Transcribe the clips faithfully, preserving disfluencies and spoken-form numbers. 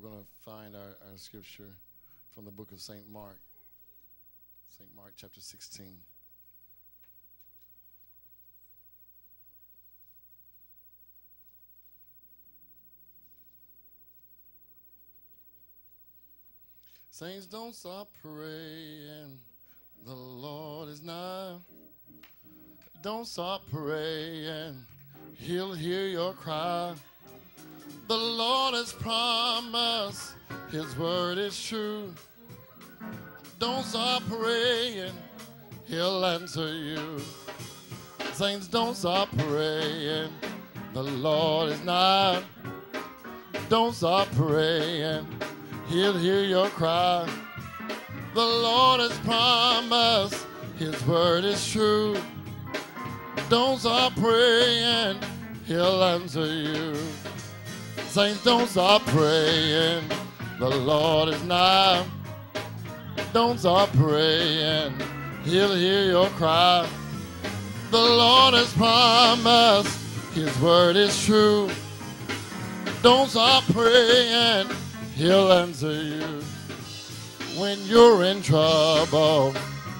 We're going to find our, our scripture from the book of Saint Mark, Saint Mark chapter sixteen. Saints, don't stop praying, the Lord is nigh. Don't stop praying, he'll hear your cry. The Lord has promised, his word is true. Don't stop praying, he'll answer you. Saints, don't stop praying, the Lord is nigh. Don't stop praying, he'll hear your cry. The Lord has promised, his word is true. Don't stop praying, he'll answer you. Saints, don't stop praying, the Lord is nigh. Don't stop praying, he'll hear your cry. The Lord has promised, his word is true. Don't stop praying, he'll answer you. When you're in trouble,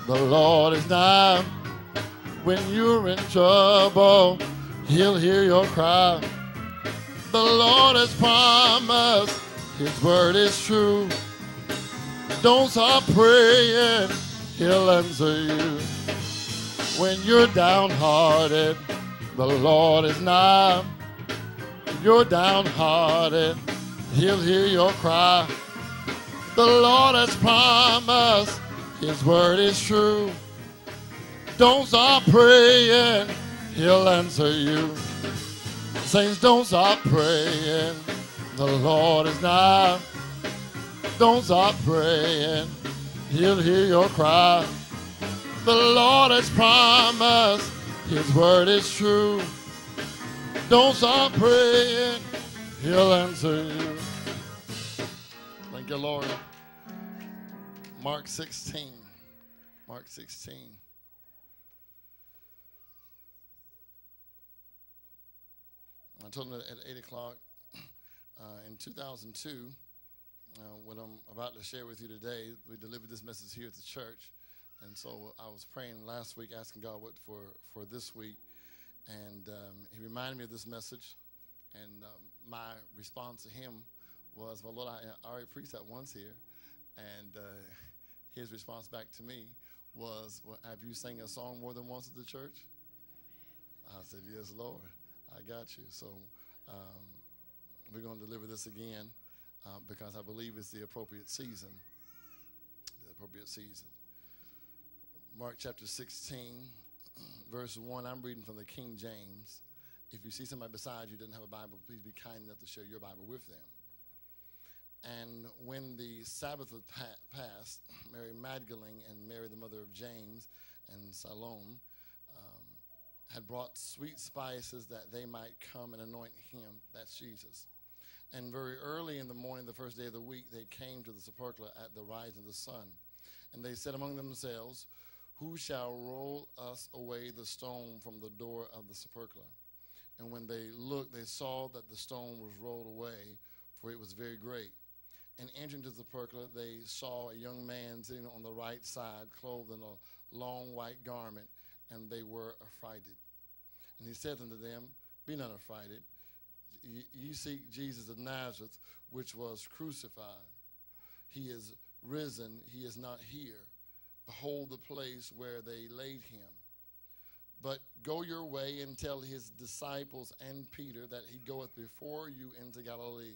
the Lord is nigh. When you're in trouble, he'll hear your cry. The Lord has promised, his word is true. Don't stop praying, he'll answer you. When you're downhearted, the Lord is nigh. When you're downhearted, he'll hear your cry. The Lord has promised, his word is true. Don't stop praying, he'll answer you. Saints, don't stop praying, the Lord is nigh. Don't stop praying, he'll hear your cry. The Lord has promised, his word is true. Don't stop praying, he'll answer you. Thank you, Lord. Mark sixteen, Mark sixteen. I told them at eight o'clock uh, in two thousand two, uh, what I'm about to share with you today, we delivered this message here at the church. And so I was praying last week, asking God what for, for this week. And um, he reminded me of this message. And um, my response to him was, well, Lord, I, I already preached that once here. And uh, his response back to me was, well, have you sang a song more than once at the church? I said, yes, Lord. I got you. So um, we're going to deliver this again uh, because I believe it's the appropriate season. The appropriate season. Mark chapter sixteen, verse one. I'm reading from the King James. If you see somebody beside you who doesn't have a Bible, please be kind enough to share your Bible with them. And when the Sabbath was pa passed, Mary Magdalene and Mary, the mother of James, and Salome, had brought sweet spices that they might come and anoint him. That's Jesus. And very early in the morning, the first day of the week, they came to the sepulchre at the rising of the sun. And they said among themselves, who shall roll us away the stone from the door of the sepulchre? And when they looked, they saw that the stone was rolled away, for it was very great. And entering to the sepulchre, they saw a young man sitting on the right side, clothed in a long white garment, and they were affrighted. And he said unto them, be not affrighted. Ye, ye seek Jesus of Nazareth, which was crucified. He is risen, he is not here. Behold the place where they laid him. But go your way and tell his disciples and Peter that he goeth before you into Galilee.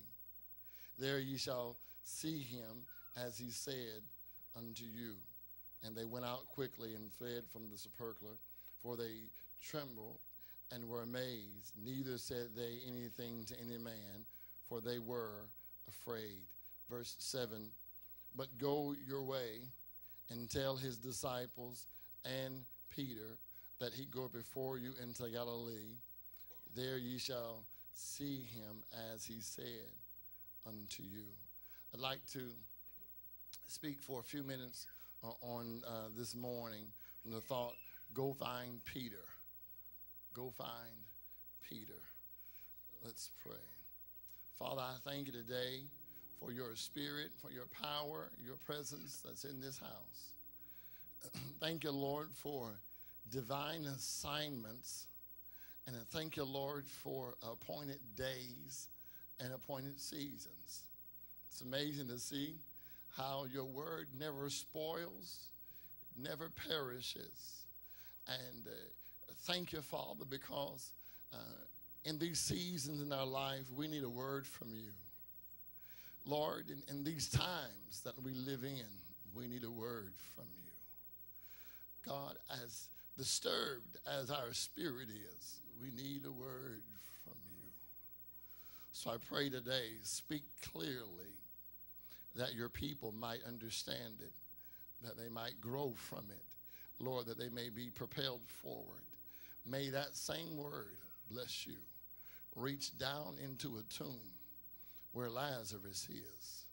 There ye shall see him as he said unto you. And they went out quickly and fled from the sepulchre, for they trembled and were amazed. Neither said they anything to any man, for they were afraid. Verse seven, but go your way and tell his disciples and Peter that he go before you into Galilee. There ye shall see him as he said unto you. I'd like to speak for a few minutes on uh, this morning, and the thought, go find Peter. Go find Peter. Let's pray. Father, I thank you today for your spirit, for your power, your presence that's in this house. Thank you, Lord, for divine assignments. And I thank you, Lord, for appointed days and appointed seasons. It's amazing to see how your word never spoils, never perishes. And uh, thank you, Father, because uh, in these seasons in our life, we need a word from you. Lord, in, in these times that we live in, we need a word from you. God, as disturbed as our spirit is, we need a word from you. So I pray today, speak clearly that your people might understand it, that they might grow from it. Lord, that they may be propelled forward. May that same word, bless you, reach down into a tomb where Lazarus is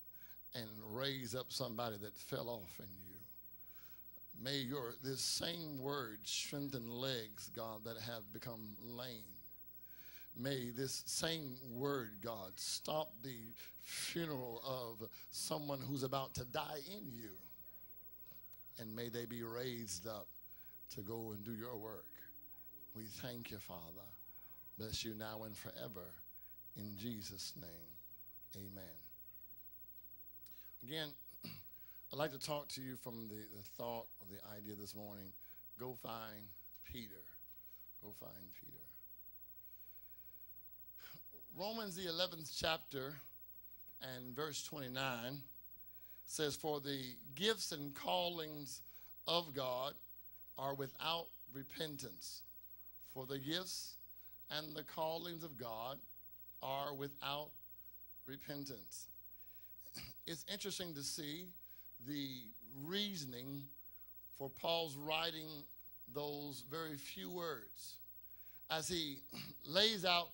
and raise up somebody that fell off in you. May your, this same word strengthen legs, God, that have become lame. May this same word, God, stop the funeral of someone who's about to die in you. And may they be raised up to go and do your work. We thank you, Father. Bless you now and forever. In Jesus' name, amen. Again, I'd like to talk to you from the, the thought or the idea this morning. Go find Peter. Go find Peter. Romans, the eleventh chapter and verse twenty-nine says, "For the gifts and callings of God are without repentance." For the gifts and the callings of God are without repentance. It's interesting to see the reasoning for Paul's writing those very few words. As he lays out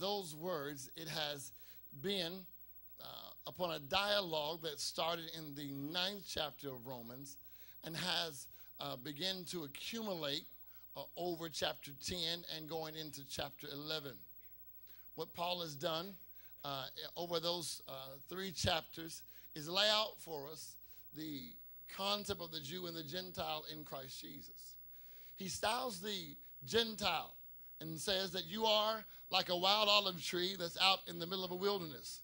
those words, it has been uh, upon a dialogue that started in the ninth chapter of Romans and has uh, begun to accumulate uh, over chapter ten and going into chapter eleven. What Paul has done uh, over those uh, three chapters is lay out for us the concept of the Jew and the Gentile in Christ Jesus. He styles the Gentile and says that you are like a wild olive tree that's out in the middle of a wilderness.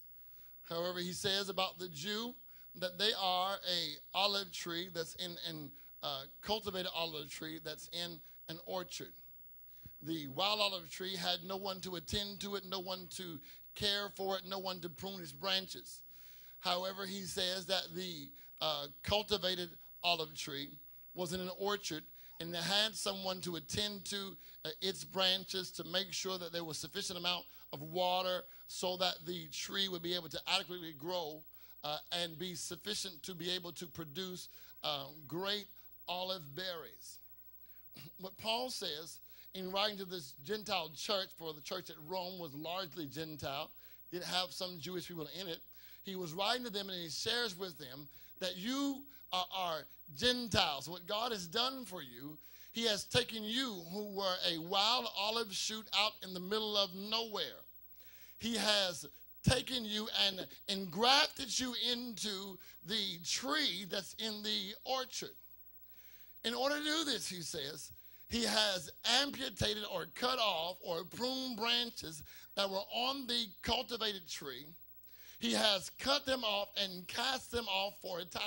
However, he says about the Jew that they are a olive tree that's in an uh, cultivated olive tree that's in an orchard. The wild olive tree had no one to attend to it, no one to care for it, no one to prune its branches. However, he says that the uh, cultivated olive tree was in an orchard and it had someone to attend to uh, its branches to make sure that there was sufficient amount of water so that the tree would be able to adequately grow uh, and be sufficient to be able to produce uh, great olive berries. What Paul says in writing to this Gentile church, for the church at Rome was largely Gentile, did have some Jewish people in it. He was writing to them and he shares with them that you are, are Gentiles. What God has done for you, he has taken you who were a wild olive shoot out in the middle of nowhere. He has taken you and engrafted you into the tree that's in the orchard. In order to do this, he says, he has amputated or cut off or pruned branches that were on the cultivated tree. He has cut them off and cast them off for a time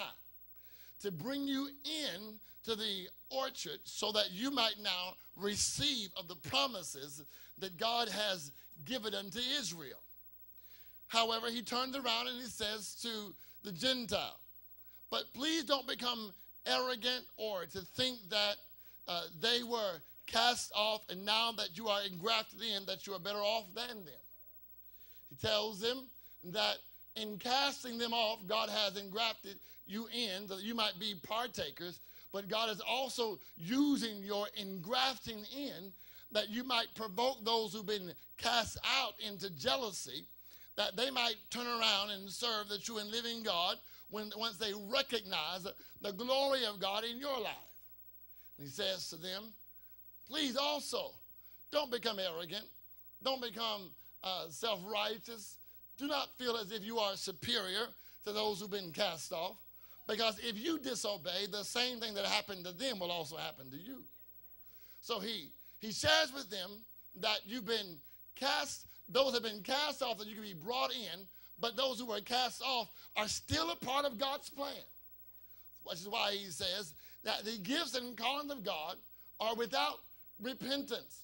to bring you in to the orchard so that you might now receive of the promises that God has given unto Israel. However, he turns around and he says to the Gentile, but please don't become arrogant or to think that uh, they were cast off and now that you are engrafted in, that you are better off than them. He tells them that in casting them off, God has engrafted you in, that you might be partakers, but God is also using your engrafting in, that you might provoke those who've been cast out into jealousy, that they might turn around and serve the true and living God when once they recognize the glory of God in your life. And he says to them, please also, don't become arrogant, don't become uh, self-righteous, Do not feel as if you are superior to those who've been cast off, because if you disobey, the same thing that happened to them will also happen to you. So he, he shares with them that you've been cast, those have been cast off, that you can be brought in, but those who were cast off are still a part of God's plan, which is why he says that the gifts and callings of God are without repentance.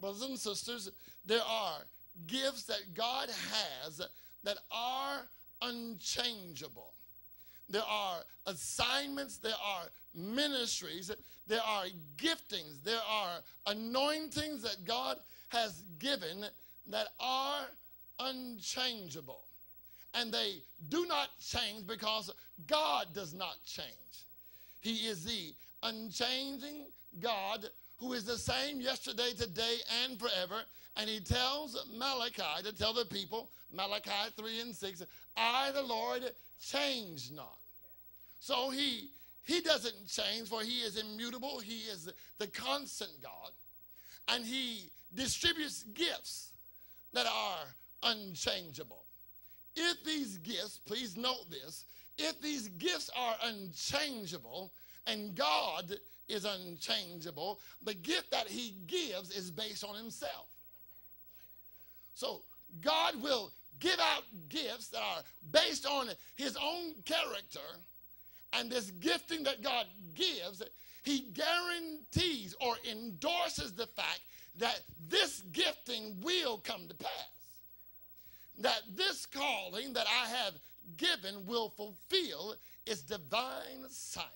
Brothers and sisters, there are gifts that God has that are unchangeable. There are assignments, there are ministries, there are giftings, there are anointings that God has given that are unchangeable. And they do not change because God does not change. He is the unchanging God who is the same yesterday, today, and forever. And he tells Malachi to tell the people, Malachi three and six, I, the Lord, change not. So he, he doesn't change, for he is immutable. He is the constant God. And he distributes gifts that are unchangeable. If these gifts, please note this, if these gifts are unchangeable and God is unchangeable, the gift that he gives is based on himself. So God will give out gifts that are based on his own character, and this gifting that God gives, he guarantees or endorses the fact that this gifting will come to pass, that this calling that I have given will fulfill its divine assignment.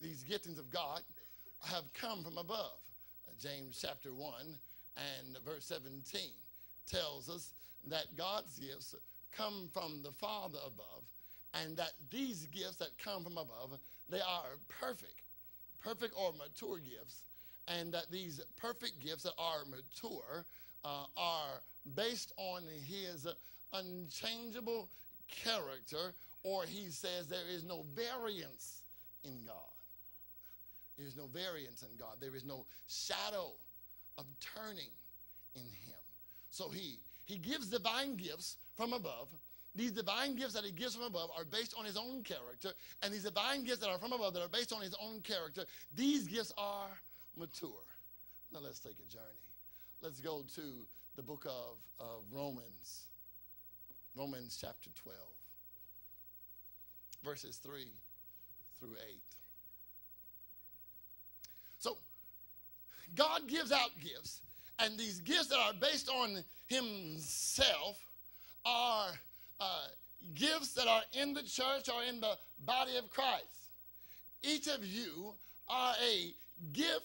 These giftings of God have come from above. James chapter one and verse seventeen tells us that God's gifts come from the Father above, and that these gifts that come from above, they are perfect, perfect or mature gifts, and that these perfect gifts that are mature uh, are based on his unchangeable character, or he says there is no variance in God. There is no variance in God. There is no shadow of turning in him. So he, he gives divine gifts from above. These divine gifts that he gives from above are based on his own character, and these divine gifts that are from above that are based on his own character, these gifts are mature. Now let's take a journey. Let's go to the book of, of Romans, Romans chapter twelve, verses three through eight. So God gives out gifts, and these gifts that are based on himself are uh, gifts that are in the church or in the body of Christ. Each of you are a gift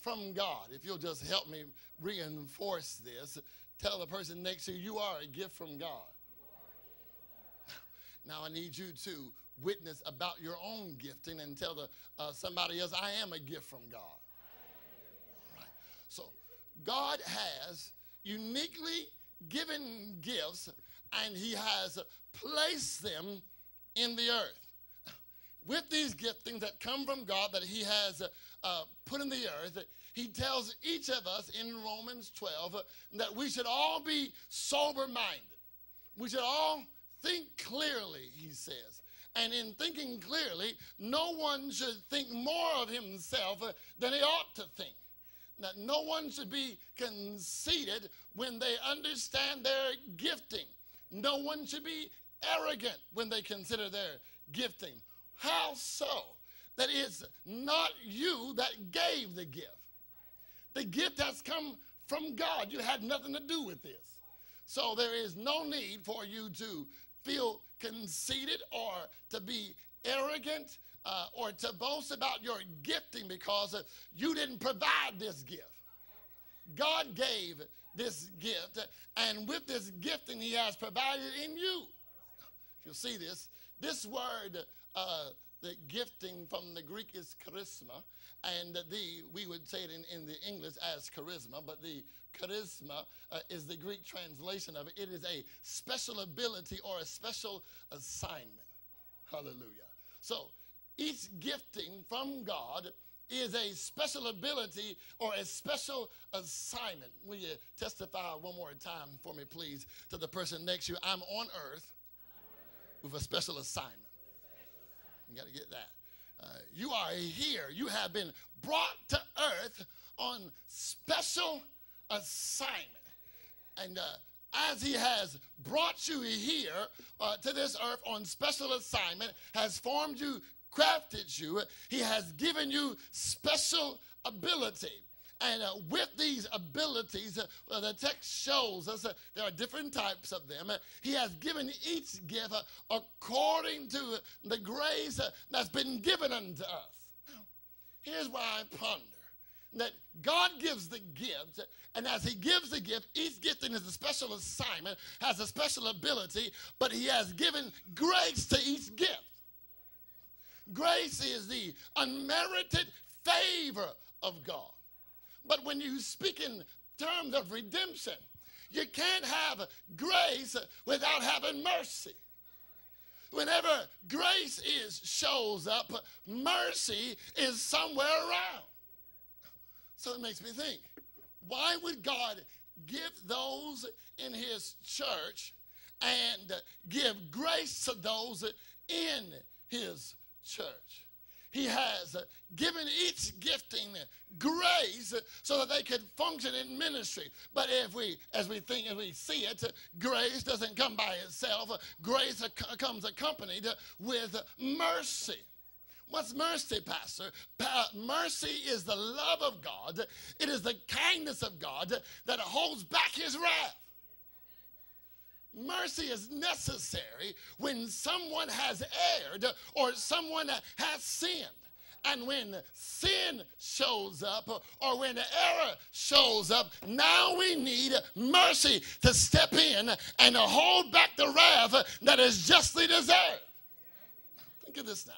from God. If you'll just help me reinforce this, tell the person next to you, you are a gift from God. Now I need you to witness about your own gifting and tell the, uh, somebody else, I am a gift from God. Right. So God has uniquely given gifts, and he has placed them in the earth. With these giftings that come from God that he has uh, put in the earth, he tells each of us in Romans twelve that we should all be sober-minded. We should all think clearly, he says. And in thinking clearly, no one should think more of himself than he ought to think. That no one should be conceited when they understand their gifting. No one should be arrogant when they consider their gifting. How so? That it's not you that gave the gift. The gift has come from God. You had nothing to do with this. So there is no need for you to feel conceited or to be arrogant uh, or to boast about your gifting, because uh, you didn't provide this gift. God gave this gift, and with this gifting he has provided in you. If you'll see this, this word, uh, the gifting from the Greek is charisma, and the, we would say it in, in the English as charisma, but the charisma uh, is the Greek translation of it. It is a special ability or a special assignment. Hallelujah. So each gifting from God is a special ability or a special assignment. Will you testify one more time for me, please, to the person next to you? I'm on earth with a special assignment. You got to get that. Uh, you are here. You have been brought to earth on special assignment. And uh, as he has brought you here uh, to this earth on special assignment, has formed you, crafted you, he has given you special ability. And uh, with these abilities, uh, the text shows us uh, there are different types of them. He has given each gift uh, according to the grace uh, that's been given unto us. Now, here's why I ponder that God gives the gift, and as he gives the gift, each gift in his special assignment has a special ability, but he has given grace to each gift. Grace is the unmerited favor of God. But when you speak in terms of redemption, you can't have grace without having mercy. Whenever grace is shows up, mercy is somewhere around. So it makes me think, why would God give those in his church and give grace to those in his church? He has given each gifting grace so that they can function in ministry. But if we, as we think, as we see it, grace doesn't come by itself. Grace comes accompanied with mercy. What's mercy, Pastor? Pa- mercy is the love of God. It is the kindness of God that holds back his wrath. Mercy is necessary when someone has erred or someone has sinned. And when sin shows up or when error shows up, now we need mercy to step in and to hold back the wrath that is justly deserved. Think of this now.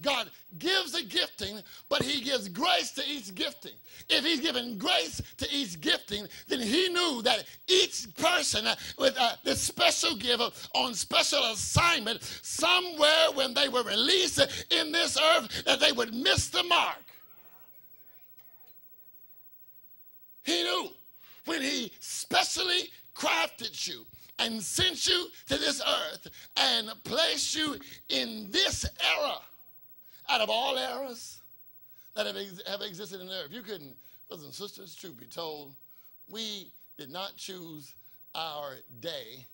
God gives a gifting, but he gives grace to each gifting. If he's given grace to each gifting, then he knew that each person with uh, this special gift on special assignment, somewhere when they were released in this earth, that they would miss the mark. He knew when he specially crafted you and sent you to this earth and placed you in this era. Out of all eras that have, ex have existed in the earth, you couldn't, brothers and sisters, truth be told, we did not choose our day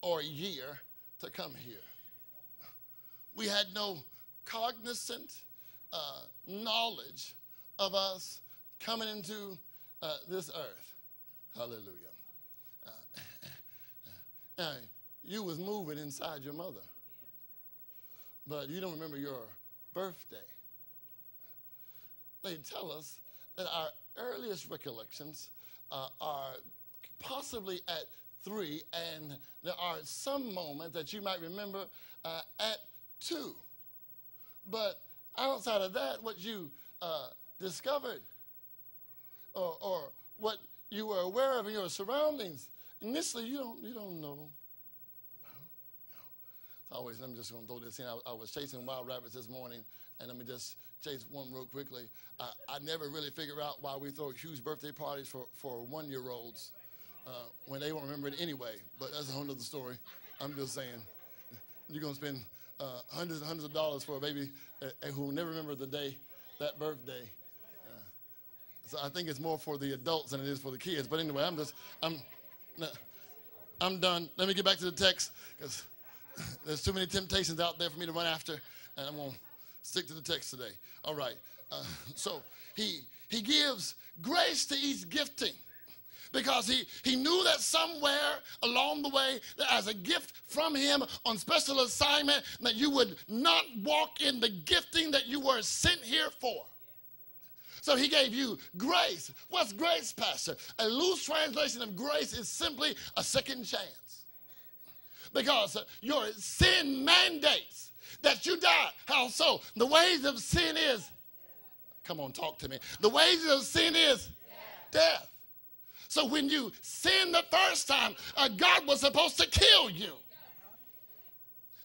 or year to come here. We had no cognizant uh, knowledge of us coming into uh, this earth. Hallelujah. Uh, now, you was moving inside your mother, but you don't remember your birthday. They tell us that our earliest recollections uh, are possibly at three, and there are some moments that you might remember uh, at two. But outside of that, what you uh, discovered or, or what you were aware of in your surroundings, initially you don't, you don't know. Always, I'm just going to throw this in. I, I was chasing wild rabbits this morning, and let me just chase one real quickly. I, I never really figure out why we throw huge birthday parties for, for one-year-olds uh, when they won't remember it anyway, but that's a whole other story. I'm just saying. You're going to spend uh, hundreds and hundreds of dollars for a baby uh, who will never remember the day, that birthday. Uh, so I think it's more for the adults than it is for the kids. But anyway, I'm just, I'm, I'm done. Let me get back to the text, because there's too many temptations out there for me to run after, and I'm going to stick to the text today. All right. Uh, so he, he gives grace to each gifting because he, he knew that somewhere along the way, that as a gift from him on special assignment, that you would not walk in the gifting that you were sent here for. So he gave you grace. What's grace, Pastor? A loose translation of grace is simply a second chance. Because your sin mandates that you die. How so? The wages of sin is, come on, talk to me. The wages of sin is death. death. So when you sin the first time, uh, God was supposed to kill you.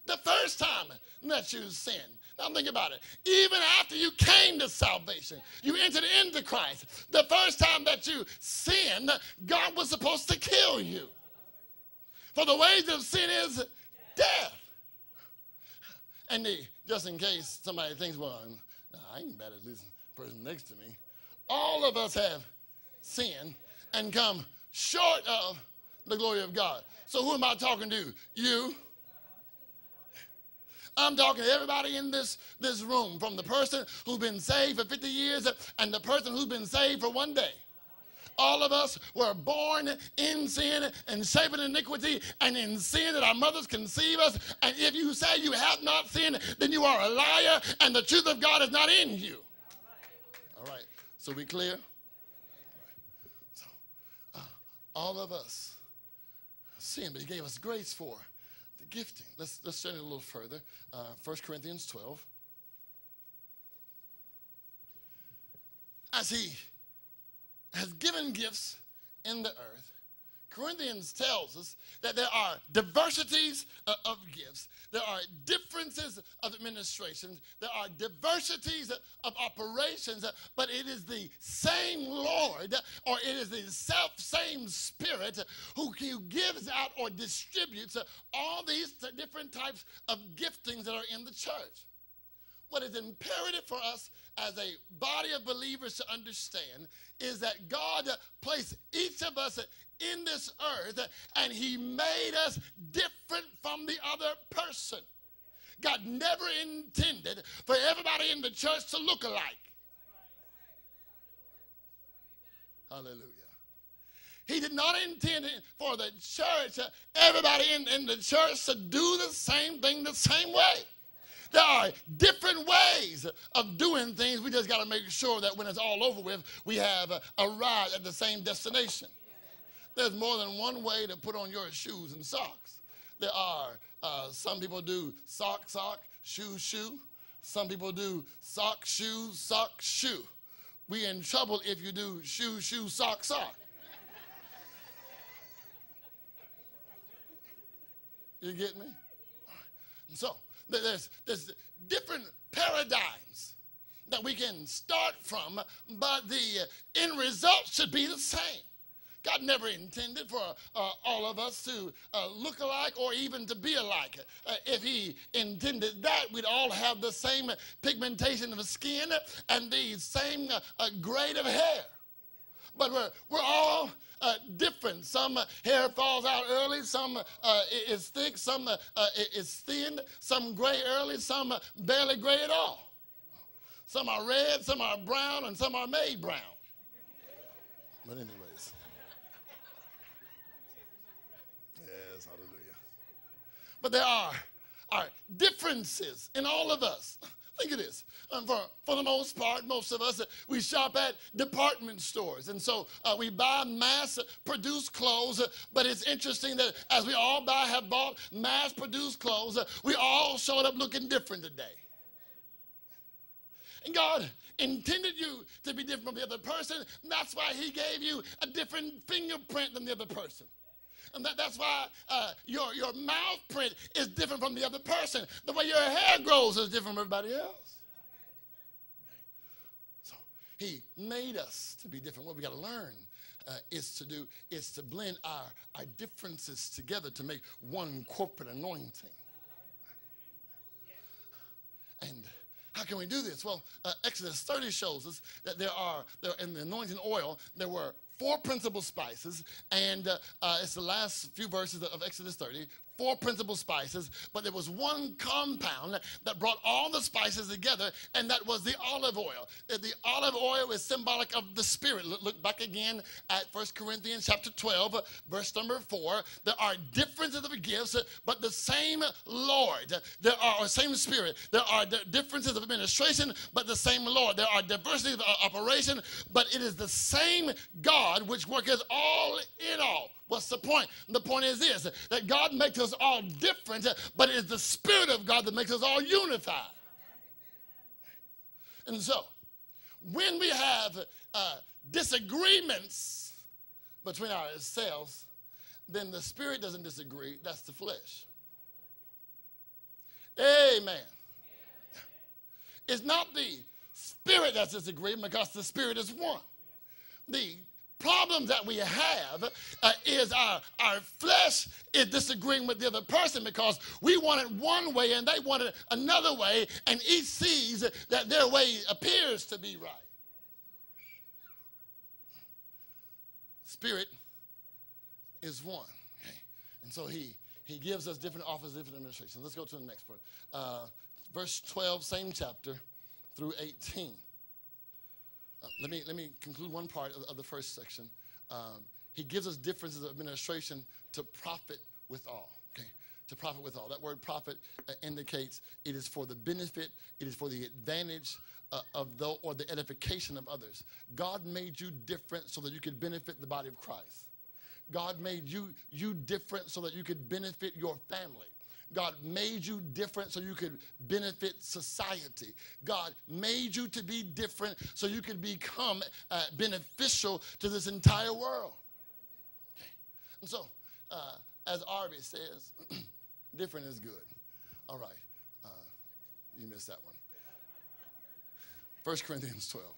The first time And that's your sin. Now think about it. Even after you came to salvation, you entered into Christ. The first time that you sinned, God was supposed to kill you. For the wages of sin is death. And the, just in case somebody thinks, well, nah, I ain't bad at least the person next to me. All of us have sinned and come short of the glory of God. So who am I talking to? You. I'm talking to everybody in this, this room, from the person who's been saved for fifty years and the person who's been saved for one day. All of us were born in sin and shaped in iniquity and in sin that our mothers conceive us. And if you say you have not sinned, then you are a liar and the truth of God is not in you. All right. So we clear? All right. So uh, all of us sin, but he gave us grace for the gifting. Let's, let's turn it a little further. Uh, First Corinthians twelve. As he has given gifts in the earth, Corinthians tells us that there are diversities of, of gifts. There are differences of administrations. There are diversities of, of operations, but it is the same Lord, or it is the self-same Spirit who, who gives out or distributes all these different types of giftings that are in the church. What is imperative for us as a body of believers to understand is that God placed each of us in this earth and he made us different from the other person. God never intended for everybody in the church to look alike. Hallelujah. He did not intend for the church, everybody in, in the church to do the same thing the same way. There are different ways of doing things. We just got to make sure that when it's all over with, we have arrived at the same destination. There's more than one way to put on your shoes and socks. There are, uh, some people do sock, sock, shoe, shoe. Some people do sock, shoe, sock, shoe. We're in trouble if you do shoe, shoe, sock, sock. You get me? So. There's, there's different paradigms that we can start from, but the end result should be the same. God never intended for uh, all of us to uh, look alike or even to be alike. Uh, if he intended that, we'd all have the same pigmentation of skin and the same uh, uh, grade of hair. But we're, we're all uh, different. Some uh, hair falls out early. Some uh, is thick. Some uh, is thin. Some gray early. Some barely gray at all. Some are red. Some are brown. And some are made brown. But anyways. Yes, hallelujah. But there are, are differences in all of us. Think of this. Um, for, for the most part, most of us, uh, we shop at department stores. And so uh, we buy mass-produced clothes. Uh, but it's interesting that as we all buy, have bought mass-produced clothes, uh, we all showed up looking different today. And God intended you to be different from the other person. And that's why he gave you a different fingerprint than the other person. And that, that's why uh, your, your mouth print is different from the other person. The way your hair grows is different from everybody else. So he made us to be different. What we got to learn uh, is to do is to blend our, our differences together to make one corporate anointing. And how can we do this? Well, uh, Exodus thirty shows us that there are, there, in the anointing oil, there were four principal spices, and uh, uh, it's the last few verses of Exodus thirty, four principal spices, but there was one compound that brought all the spices together, and that was the olive oil. The olive oil is symbolic of the Spirit. Look, look back again at First Corinthians chapter twelve, verse number four. There are differences of gifts, but the same Lord. There are, or same Spirit. There are differences of administration, but the same Lord. There are diversities of operation, but it is the same God which worketh all in all. What's the point? The point is this, that God makes us all different, but it is the Spirit of God that makes us all unified. And so, when we have uh, disagreements between ourselves, then the Spirit doesn't disagree. That's the flesh. Amen. It's not the spirit that's disagreeing, because the spirit is one. The problem that we have uh, is our, our flesh is disagreeing with the other person, because we want it one way and they want it another way, and each sees that their way appears to be right. Spirit is one. Okay. And so he, he gives us different offers, different administrations. Let's go to the next part. Uh, verse twelve, same chapter, through eighteen. Uh, let me, let me conclude one part of, of the first section. Um, he gives us differences of administration to profit with all. Okay. To profit with all. That word profit uh, indicates it is for the benefit, it is for the advantage uh, of the, or the edification of others. God made you different so that you could benefit the body of Christ. God made you, you different so that you could benefit your family. God made you different so you could benefit society. God made you to be different so you could become uh, beneficial to this entire world. Okay. And so, uh, as Arby says, different is good. All right. Uh, you missed that one. First Corinthians twelve.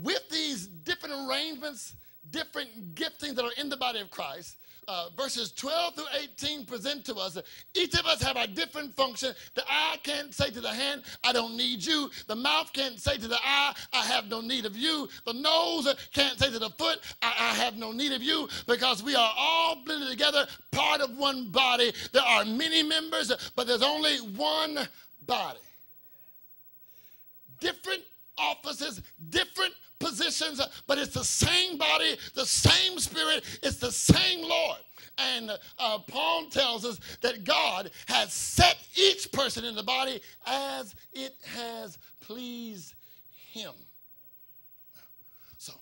With these different arrangements, different giftings that are in the body of Christ, uh, verses twelve through eighteen present to us, uh, each of us have a different function. The eye can't say to the hand, I don't need you. The mouth can't say to the eye, I have no need of you. The nose can't say to the foot, I, I have no need of you, because we are all blended together, part of one body. There are many members, but there's only one body. Different offices, different positions, but it's the same body, the same spirit, it's the same Lord. And uh, Paul tells us that God has set each person in the body as it has pleased him. So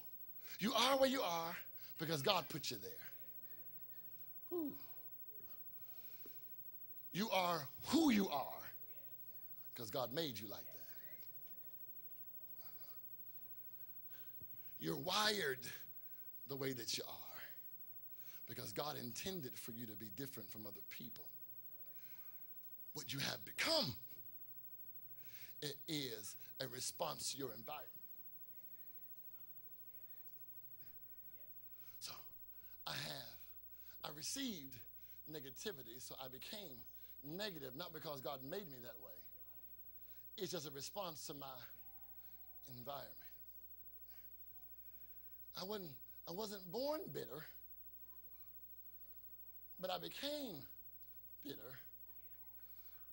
you are where you are because God put you there. Whew. You are who you are because God made you like that. You're wired the way that you are because God intended for you to be different from other people. What you have become, it is a response to your environment. So I have, I received negativity, so I became negative, not because God made me that way. It's just a response to my environment. I wasn't, I wasn't born bitter, but I became bitter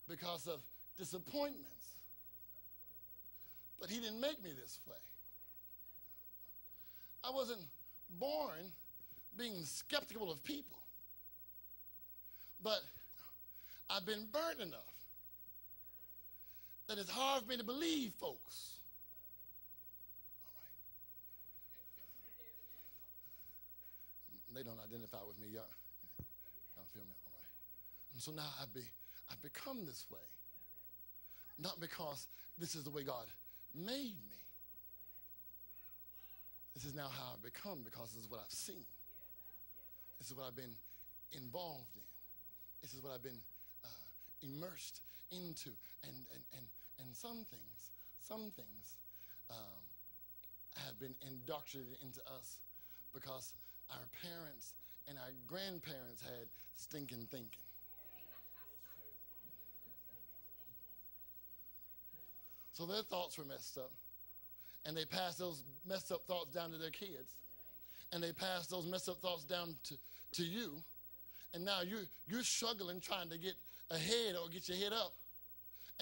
because of disappointments. But he didn't make me this way. I wasn't born being skeptical of people, but I've been burnt enough that it's hard for me to believe folks. They don't identify with me, y'all. Y'all feel me? All right. And so now I've, be, I've become this way. Not because this is the way God made me. This is now how I've become, because this is what I've seen. This is what I've been involved in. This is what I've been uh, immersed into. And, and, and, and some things, some things um, have been indoctrinated into us because our parents and our grandparents had stinking thinking. So their thoughts were messed up. And they passed those messed up thoughts down to their kids. And they passed those messed up thoughts down to, to you. And now you're, you're struggling trying to get ahead or get your head up.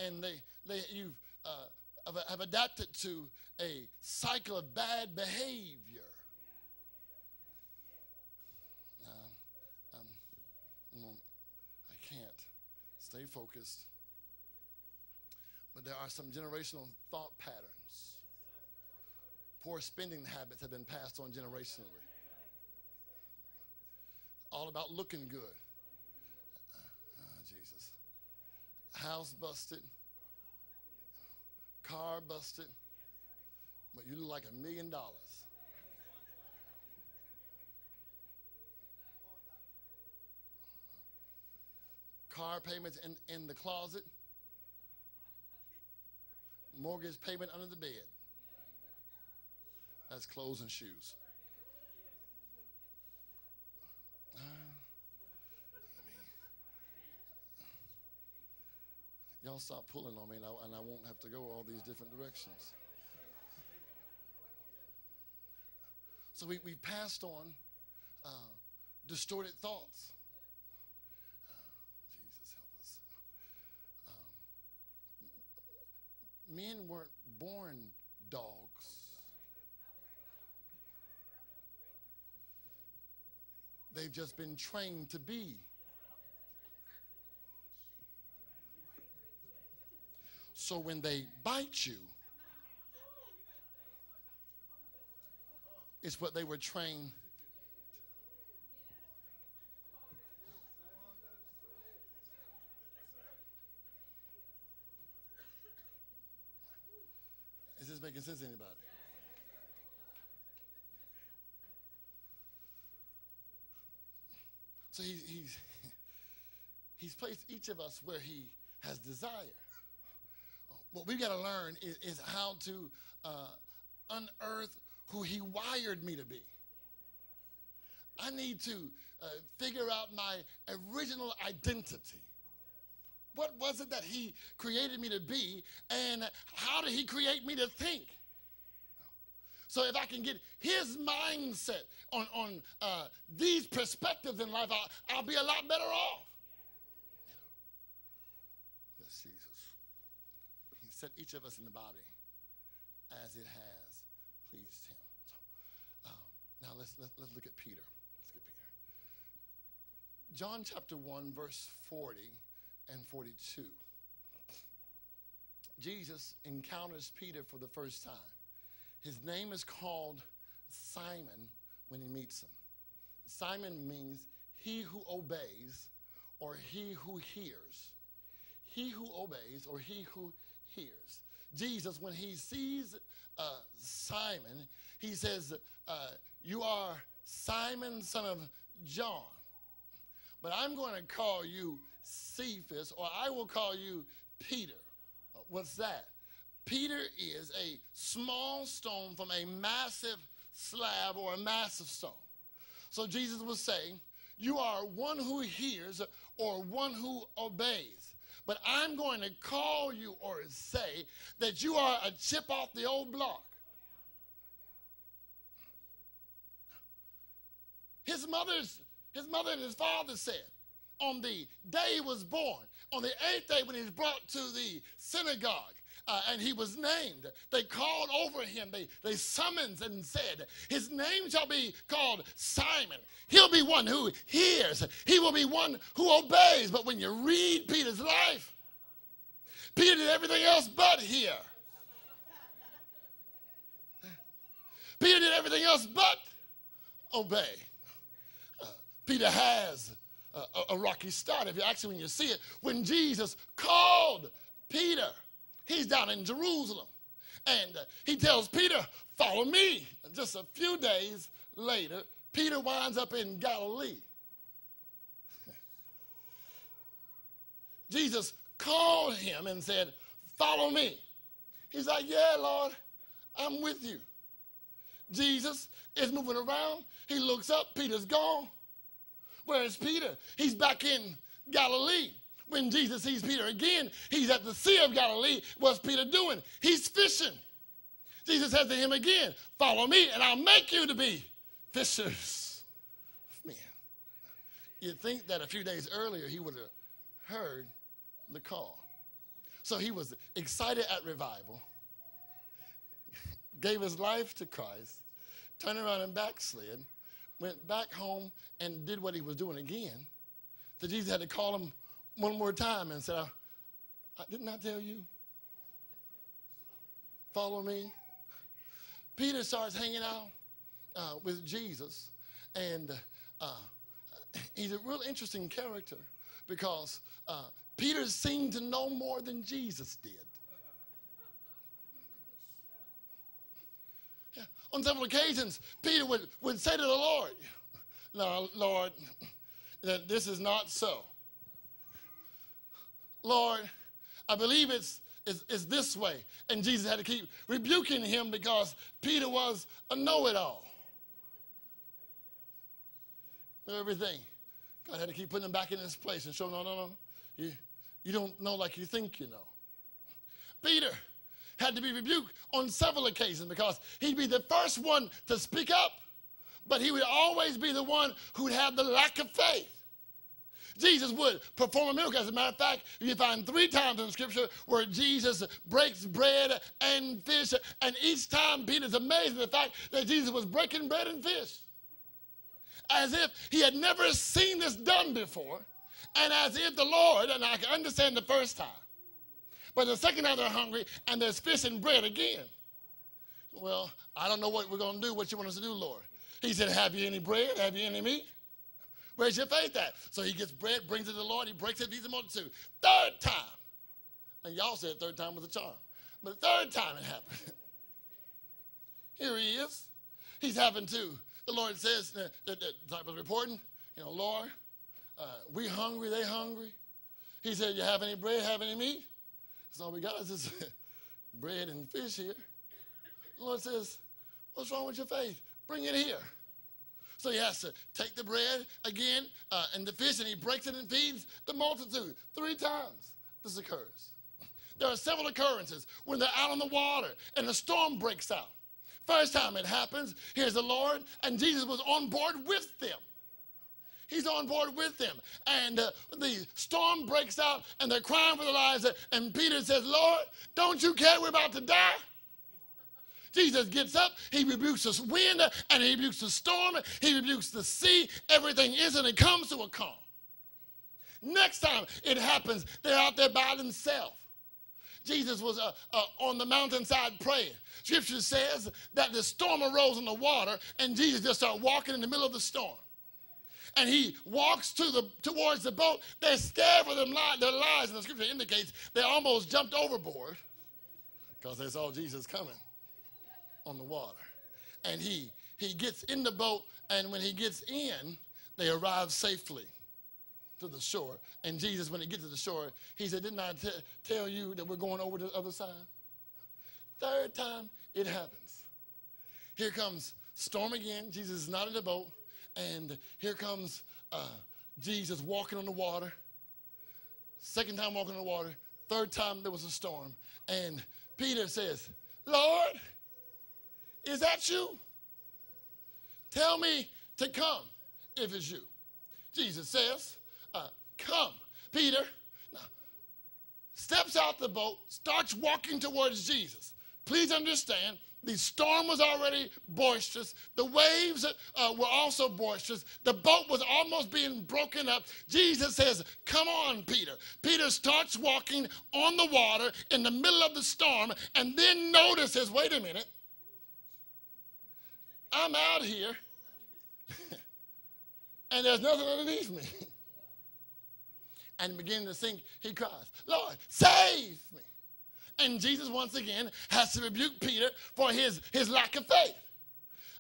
And they, they, you've uh, have adapted to a cycle of bad behavior. I can't stay focused. But there are some generational thought patterns. Poor spending habits have been passed on generationally. All about looking good. Oh, Jesus. House busted. Car busted. But you look like a million dollars. Car payments in, in the closet, mortgage payment under the bed. That's clothes and shoes. Uh, I mean, y'all stop pulling on me, and I, and I won't have to go all these different directions. So we, we passed on uh, distorted thoughts. Uh, Jesus, help us. Um, men weren't born dogs. They've just been trained to be. So when they bite you, it's what they were trained. Is this making sense to anybody? So he, he's, he's placed each of us where he has desire. What we've got to learn is, is how to uh, unearth who he wired me to be. I need to uh, figure out my original identity. What was it that he created me to be, and how did he create me to think? So if I can get his mindset on, on uh, these perspectives in life, I'll, I'll be a lot better off. You know, that's Jesus. He set each of us in the body as it has pleased him. So, um, now let's, let's, let's look at Peter. Let's get Peter. John chapter one, verse forty and forty-two. Jesus encounters Peter for the first time. His name is called Simon when he meets him. Simon means he who obeys or he who hears. He who obeys or he who hears. Jesus, when he sees uh, Simon, he says, uh, you are Simon, son of John, but I'm going to call you Cephas, or I will call you Peter. What's that? Peter is a small stone from a massive slab or a massive stone. So Jesus was saying, you are one who hears or one who obeys. But I'm going to call you or say that you are a chip off the old block. His mother's, his mother and his father said, on the day he was born, on the eighth day when he was brought to the synagogue, Uh, and he was named. They called over him. They, they summoned and said, his name shall be called Simon. He'll be one who hears. He will be one who obeys. But when you read Peter's life, Peter did everything else but hear. Peter did everything else but obey. Uh, Peter has a, a rocky start. If you actually, when you see it, when Jesus called Peter, he's down in Jerusalem, and uh, he tells Peter, follow me. And just a few days later, Peter winds up in Galilee. Jesus called him and said, follow me. He's like, yeah, Lord, I'm with you. Jesus is moving around. He looks up. Peter's gone. Where is Peter? He's back in Galilee. When Jesus sees Peter again, he's at the Sea of Galilee. What's Peter doing? He's fishing. Jesus says to him again, follow me, and I'll make you to be fishers of men. You'd think that a few days earlier he would have heard the call. So he was excited at revival, gave his life to Christ, turned around and backslid, went back home and did what he was doing again. So Jesus had to call him one more time and said, I, I didn't I tell you? Follow me. Peter starts hanging out uh, with Jesus, and uh, he's a real interesting character because uh, Peter seemed to know more than Jesus did. Yeah. On several occasions, Peter would, would say to the Lord, no, Lord, this is not so. Lord, I believe it's is, is this way. And Jesus had to keep rebuking him because Peter was a know-it-all. Everything. God had to keep putting him back in his place and show him, no, no, no. You, you don't know like you think you know. Peter had to be rebuked on several occasions because he'd be the first one to speak up, but he would always be the one who'd have the lack of faith. Jesus would perform a miracle. As a matter of fact, you find three times in Scripture where Jesus breaks bread and fish, and each time Peter's amazed at the fact that Jesus was breaking bread and fish, as if he had never seen this done before, and as if the Lord, and I can understand the first time, but the second time they're hungry, and there's fish and bread again. Well, I don't know what we're going to do, what you want us to do, Lord. He said, have you any bread? Have you any meat? Where's your faith at? So he gets bread, brings it to the Lord, he breaks it, feeds the multitude. Third time. And y'all said third time was a charm. But the third time it happened. Here he is. He's having to. The Lord says, the, the, the disciples reporting, you know, Lord, uh, we hungry, they hungry. He said, you have any bread, have any meat? So all we got is this bread and fish here. The Lord says, what's wrong with your faith? Bring it here. So he has to take the bread again uh, and the fish, and he breaks it and feeds the multitude. Three times this occurs. There are several occurrences when they're out on the water and the storm breaks out. First time it happens, here's the Lord, and Jesus was on board with them. He's on board with them. And uh, the storm breaks out, and they're crying for their lives. And Peter says, Lord, don't you care? We're about to die. Jesus gets up. He rebukes the wind, and he rebukes the storm. He rebukes the sea. Everything is, and it comes to a calm. Next time it happens, they're out there by themselves. Jesus was uh, uh, on the mountainside praying. Scripture says that the storm arose in the water, and Jesus just started walking in the middle of the storm. And he walks to the, towards the boat. They're scared for them li their lives. And the scripture indicates they almost jumped overboard because they saw Jesus coming on the water. And he, he gets in the boat, and when he gets in, they arrive safely to the shore. And Jesus, when he gets to the shore, he said, didn't I tell you that we're going over to the other side? Third time it happens. Here comes storm again. Jesus is not in the boat. And here comes uh, Jesus walking on the water. Second time walking on the water. Third time there was a storm. And Peter says, Lord, is that you? Tell me to come if it's you. Jesus says, uh, come. Peter now steps out the boat, starts walking towards Jesus. Please understand, the storm was already boisterous. The waves uh, were also boisterous. The boat was almost being broken up. Jesus says, come on, Peter. Peter starts walking on the water in the middle of the storm, and then notices, wait a minute. I'm out here, and there's nothing underneath me. And beginning to sink, he cries, Lord, save me. And Jesus, once again, has to rebuke Peter for his, his lack of faith.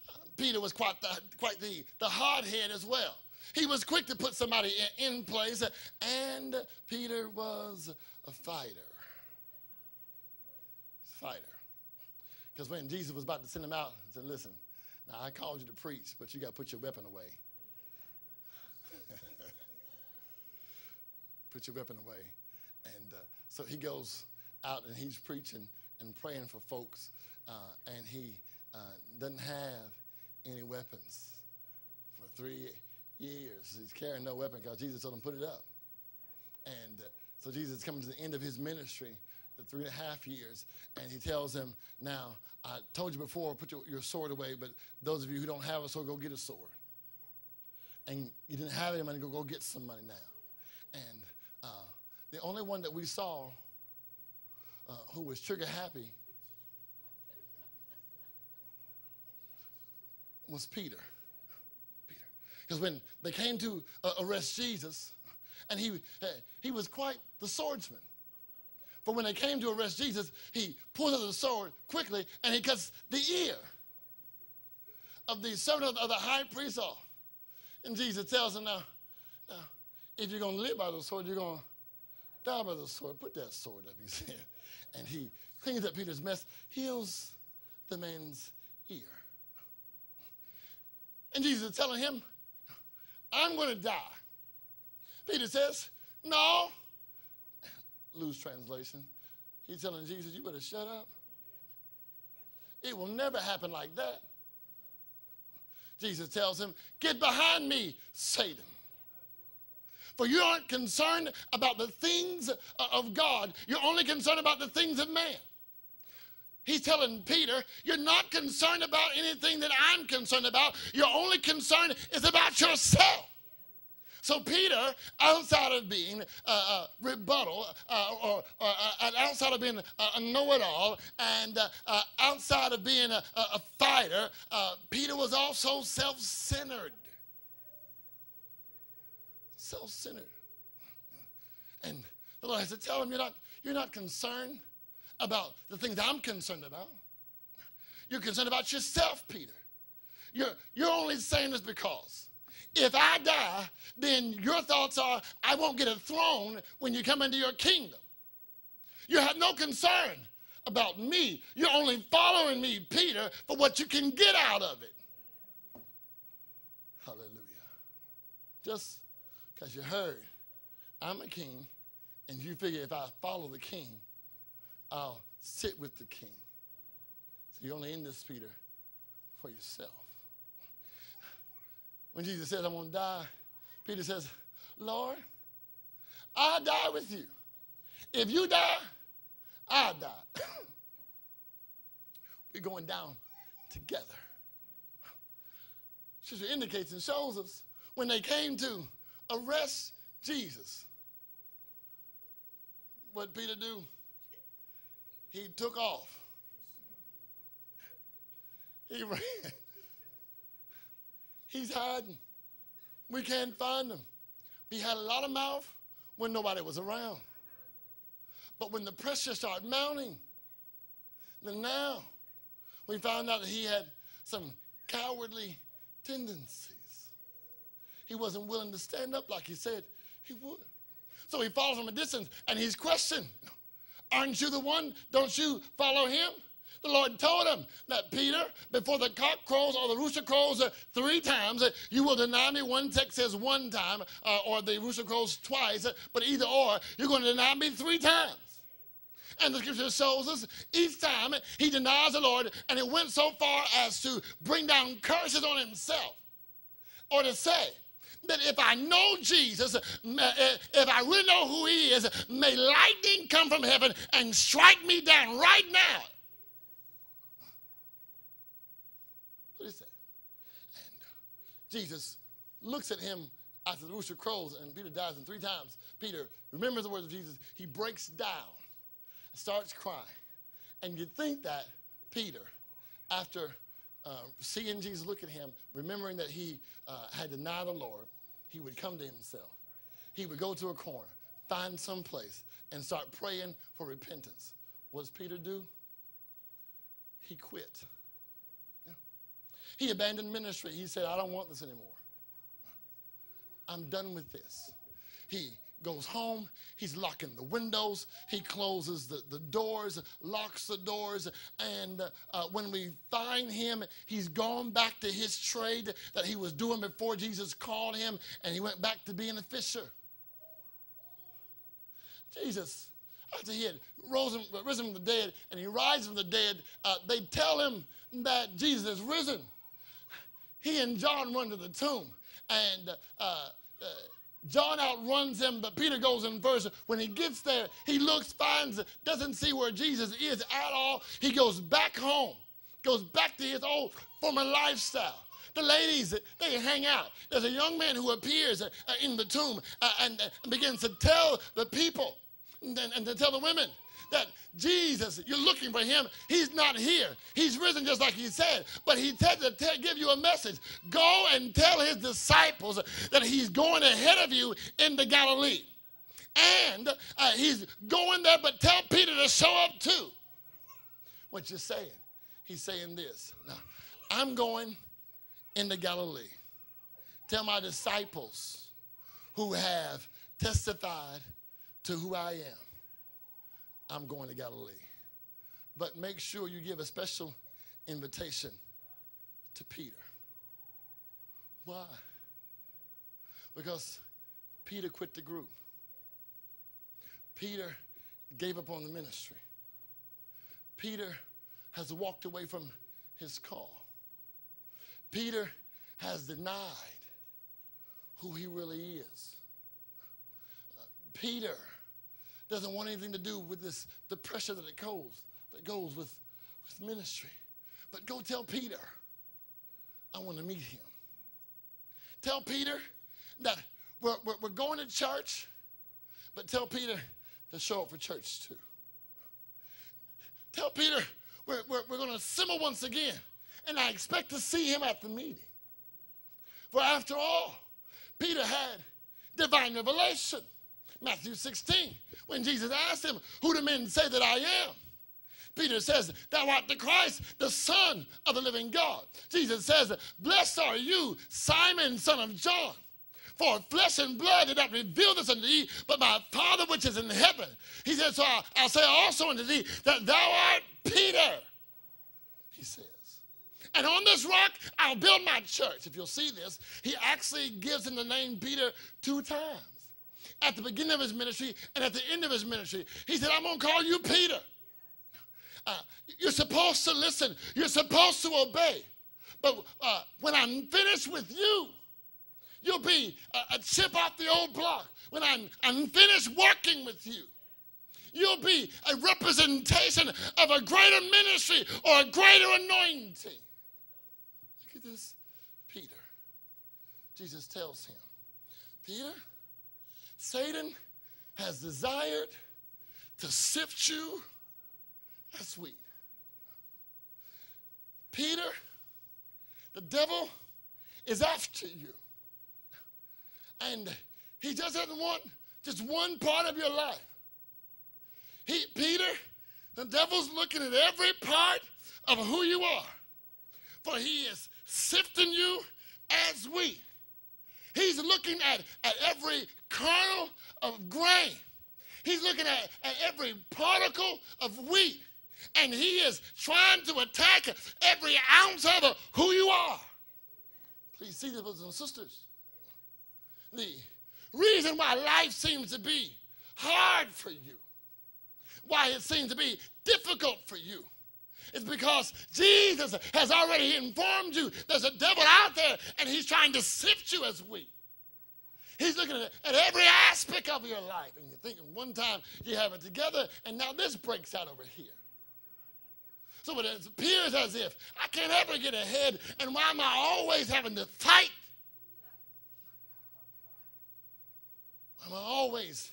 Uh, Peter was quite the, quite the, the hard head as well. He was quick to put somebody in, in place, uh, and Peter was a fighter. Fighter. Because when Jesus was about to send him out, he said, listen, now I called you to preach, but you got to put your weapon away. Put your weapon away. And uh, so he goes out and he's preaching and praying for folks, uh, and he uh, doesn't have any weapons for three years. He's carrying no weapon because Jesus told him put it up. And uh, so Jesus comes to the end of his ministry, the three and a half years, and he tells him, now, I told you before, put your, your sword away, but those of you who don't have a sword, go get a sword. And you didn't have any money, go, go get some money now. And uh, the only one that we saw Uh, who was trigger happy was Peter. Peter, because when they came to uh, arrest Jesus, and he uh, he was quite the swordsman. For when they came to arrest Jesus, he pulls out the sword quickly and he cuts the ear of the servant of, of the high priest off. And Jesus tells him, now, now, if you're going to live by the sword, you're going to Down by the sword, put that sword up, he said. And he cleans up Peter's mess, heals the man's ear. And Jesus is telling him, I'm going to die. Peter says, no. Loose translation. He's telling Jesus, you better shut up. It will never happen like that. Jesus tells him, get behind me, Satan. For you aren't concerned about the things of God. You're only concerned about the things of man. He's telling Peter, you're not concerned about anything that I'm concerned about. Your only concern is about yourself. So Peter, outside of being a uh, uh, rebuttal, uh, or, or uh, outside of being a know-it-all, and uh, uh, outside of being a, a fighter, uh, Peter was also self-centered. Self-centered. And the Lord has to tell him, you're not, you're not concerned about the things I'm concerned about. You're concerned about yourself, Peter. You're, you're only saying this because if I die, then your thoughts are, I won't get a throne when you come into your kingdom. You have no concern about me. You're only following me, Peter, for what you can get out of it. Hallelujah. Just because you heard, I'm a king, and you figure if I follow the king, I'll sit with the king. So you're only in this, Peter, for yourself. When Jesus says, I'm going to die, Peter says, Lord, I'll die with you. If you die, I'll die. We're going down together. Scripture indicates and shows us when they came to arrest Jesus, what Peter do? He took off. He ran. He's hiding. We can't find him. He had a lot of mouth when nobody was around. But when the pressure started mounting, then now we found out that he had some cowardly tendencies. He wasn't willing to stand up like he said he would. So he falls from a distance and he's questioned. Aren't you the one? Don't you follow him? The Lord told him that, Peter, before the cock crows or the rooster crows uh, three times, uh, you will deny me. One text says one time, uh, or the rooster crows twice, uh, but either or, you're going to deny me three times. And the scripture shows us each time he denies the Lord, and it went so far as to bring down curses on himself, or to say that if I know Jesus, if I really know who he is, may lightning come from heaven and strike me down right now. What is that? And Jesus looks at him after the rooster crows and Peter dies, and three times Peter remembers the words of Jesus. He breaks down and starts crying. And you'd think that Peter, after uh, seeing Jesus look at him, remembering that he uh, had denied the Lord, he would come to himself. He would go to a corner, find some place, and start praying for repentance. What does Peter do? He quit. He abandoned ministry. He said, I don't want this anymore. I'm done with this. He goes home. He's locking the windows. He closes the, the doors, locks the doors. And uh, when we find him, he's gone back to his trade that he was doing before Jesus called him. And he went back to being a fisher. Jesus, after he had rose, risen from the dead and he rises from the dead, uh, they tell him that Jesus is risen. He and John run to the tomb, and uh, uh, John outruns him, but Peter goes in first. When he gets there, he looks, finds, doesn't see where Jesus is at all. He goes back home, goes back to his old former lifestyle. The ladies, they hang out. There's a young man who appears uh, in the tomb uh, and uh, begins to tell the people and, and to tell the women that Jesus, you're looking for him. He's not here. He's risen just like he said. But he said to tell, give you a message. Go and tell his disciples that he's going ahead of you into Galilee. And uh, he's going there, but tell Peter to show up too. What you're saying? He's saying this. Now, I'm going into Galilee. Tell my disciples who have testified to who I am, I'm going to Galilee. But make sure you give a special invitation to Peter. Why? Because Peter quit the group. Peter gave up on the ministry. Peter has walked away from his call. Peter has denied who he really is. Uh, Peter doesn't want anything to do with this, the pressure that it goes, that goes with, with ministry. But go tell Peter, I want to meet him. Tell Peter that we're, we're, we're going to church, but tell Peter to show up for church too. Tell Peter we're, we're, we're going to assemble once again, and I expect to see him at the meeting. For after all, Peter had divine revelation. Matthew sixteen, when Jesus asked him, who do men say that I am? Peter says, thou art the Christ, the Son of the living God. Jesus says, blessed are you, Simon, son of John. For flesh and blood did not reveal this unto thee, but my Father which is in heaven. He says, so I'll, I'll say also unto thee, that thou art Peter, he says. And on this rock I'll build my church. If you'll see this, he actually gives him the name Peter two times. At the beginning of his ministry and at the end of his ministry, he said, I'm going to call you Peter. Uh, you're supposed to listen. You're supposed to obey. But uh, when I'm finished with you, you'll be a, a chip off the old block. When I'm, I'm finished working with you, you'll be a representation of a greater ministry or a greater anointing. Look at this, Peter. Jesus tells him, Peter, Satan has desired to sift you as wheat. Peter, the devil is after you. And he just doesn't want just one part of your life. He, Peter, the devil's looking at every part of who you are. For he is sifting you as wheat. He's looking at, at every kernel of grain. He's looking at, at every particle of wheat. And he is trying to attack every ounce of who you are. Please see this, brothers and sisters. The reason why life seems to be hard for you, why it seems to be difficult for you, is because Jesus has already informed you there's a devil out there and he's trying to sift you as wheat. He's looking at, at every aspect of your life, and you're thinking one time you have it together and now this breaks out over here. So it appears as if I can't ever get ahead, and why am I always having to fight? Why am I always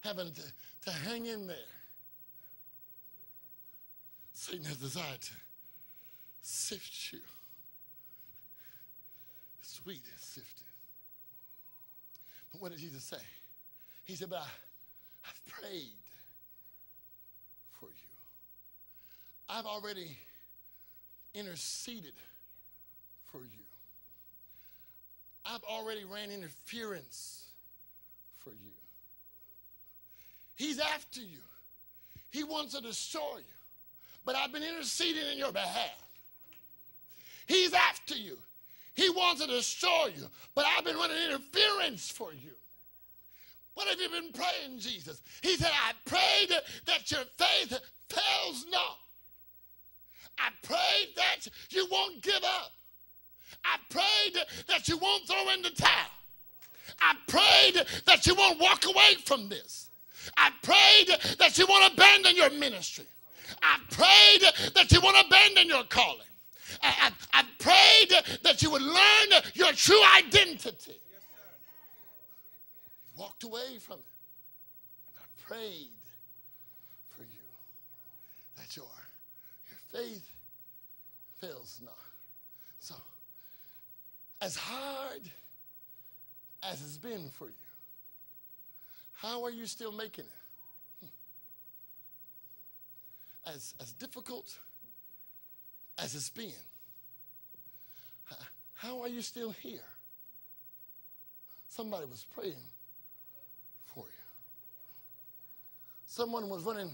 having to, to hang in there? Satan has desired to sift you. Sweet is sifted. But what did Jesus say? He said, but I, I've prayed for you. I've already interceded for you. I've already ran interference for you. He's after you. He wants to destroy you. But I've been interceding in your behalf. He's after you. He wants to destroy you. But I've been running interference for you. What have you been praying, Jesus? He said, I prayed that your faith fails not. I prayed that you won't give up. I prayed that you won't throw in the towel. I prayed that you won't walk away from this. I prayed that you won't abandon your ministry. I prayed that you won't abandon your calling. I, I, I prayed that you would learn your true identity. You walked away from it. I prayed for you that your, your faith fails not. So, as hard as it's been for you, how are you still making it? Hmm. As, as difficult as it's been, how are you still here? Somebody was praying for you. someone was running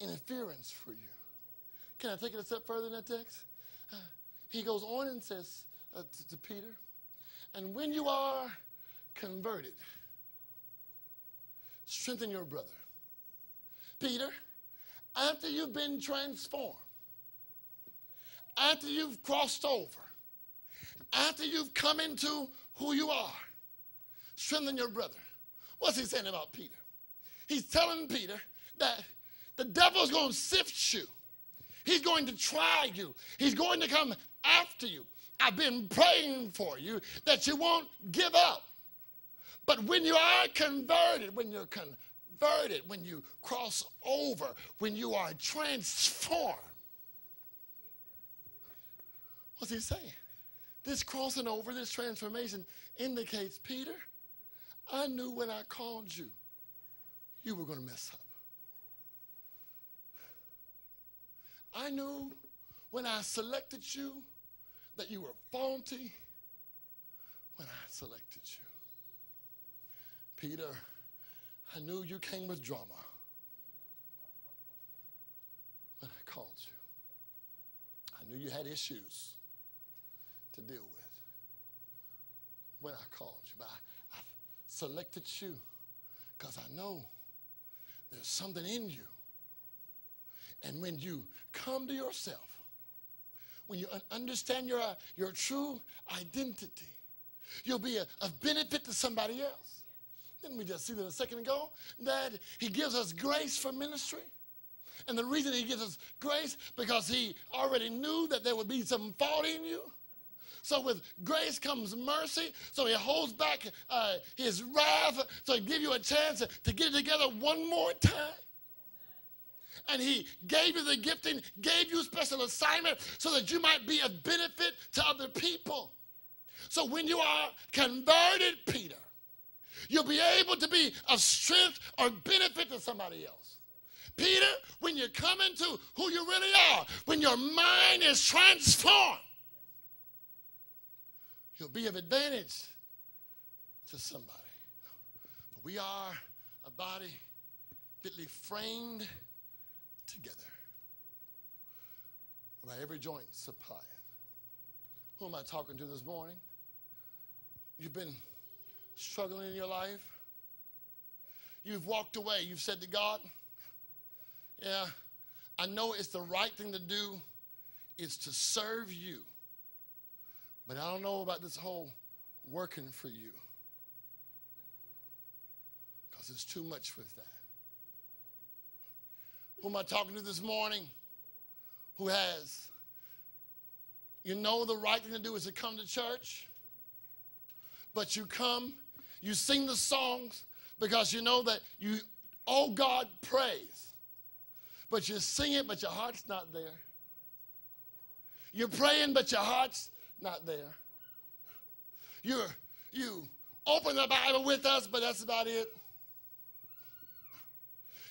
interference for you. Can I take it a step further in that text? Uh, he goes on and says uh, to, to Peter, and when you are converted, strengthen your brother. Peter, after you've been transformed, after you've crossed over, after you've come into who you are, strengthen your brother. What's he saying about Peter? He's telling Peter that the devil's going to sift you. He's going to try you. He's going to come after you. I've been praying for you that you won't give up. But when you are converted, when you're converted, when you cross over, when you are transformed, what's he saying? This crossing over, this transformation indicates, Peter, I knew when I called you, you were going to mess up. I knew when I selected you that you were faulty when I selected you. Peter, I knew you came with drama when I called you. I knew you had issues to deal with when I called you. But I, I selected you because I know there's something in you. And when you come to yourself, when you understand your, your true identity, you'll be a, a benefit to somebody else. Didn't we just see that a second ago? That he gives us grace for ministry. And the reason he gives us grace, because he already knew that there would be some fault in you. So with grace comes mercy. So he holds back uh, his wrath. So he gives you a chance to get it together one more time. And he gave you the gifting, gave you special assignment so that you might be of benefit to other people. So when you are converted, Peter, you'll be able to be of strength or benefit to somebody else. Peter, when you come into who you really are, when your mind is transformed, you'll be of advantage to somebody. For we are a body fitly framed together, by every joint supplying. Who am I talking to this morning? You've been struggling in your life. You've walked away. You've said to God, yeah, I know it's the right thing to do is to serve you. But I don't know about this whole working for you, because it's too much with that. Who am I talking to this morning who has, you know the right thing to do is to come to church, but you come, you sing the songs because you know that you owe God praise, but you sing it, but your heart's not there. You're praying, but your heart's not there. You're, you open the Bible with us, but that's about it.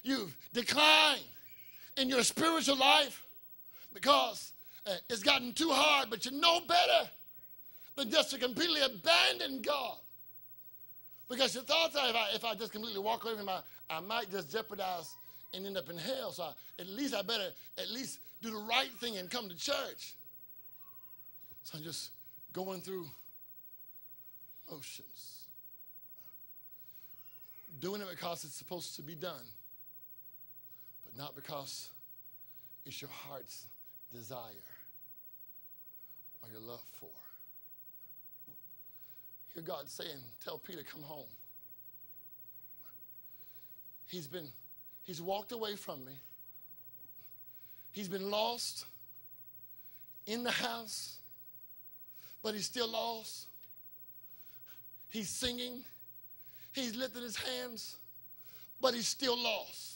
You've declined in your spiritual life because uh, it's gotten too hard, but you know better than just to completely abandon God. Because you thought that if I, if I just completely walk away from him, I, I might just jeopardize and end up in hell. So I, at least I better at least do the right thing and come to church. So I'm just going through motions, doing it because it's supposed to be done, but not because it's your heart's desire or your love for. Hear God saying, tell Peter, come home. He's been, he's walked away from me. He's been lost in the house, but he's still lost. He's singing. He's lifted his hands, but he's still lost.